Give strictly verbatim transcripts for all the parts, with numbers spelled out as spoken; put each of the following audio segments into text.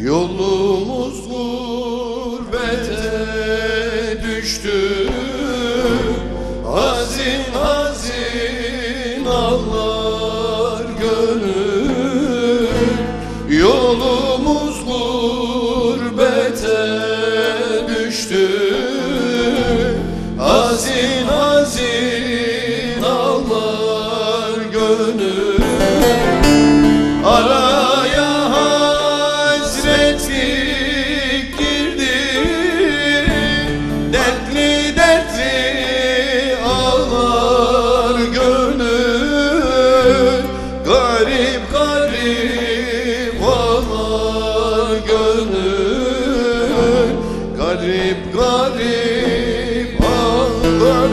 Yolumuz gurbete düştü, hazin hazin ağlar gönül. Yolumuz gurbete düştü, hazin hazin ağlar gönül. Ara garip garip ağlar,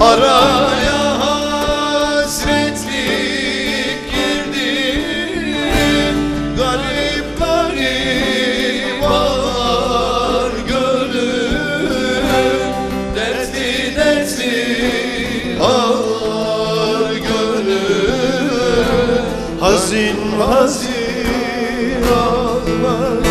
araya hasretlik girdi, garip garip ağlar gönül, dertli dertli ağlar gönül, hazin hazin ağlar.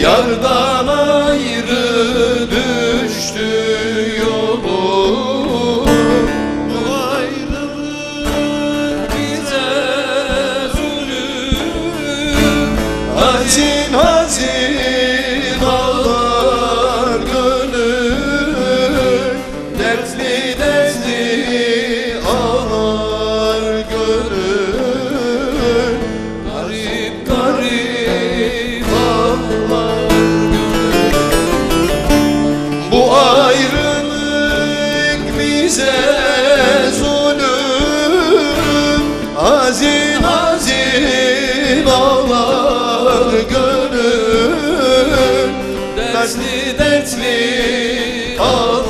Yardan ayrı düştü yolum, bu ayrılık bize zulüm. Hazin hazin ağlar gönül, dertli dertli ağlar gönül, garip garip ağlar. Bize zulüm, hazin hazin ağlar gönül, dertli dertli ağlar.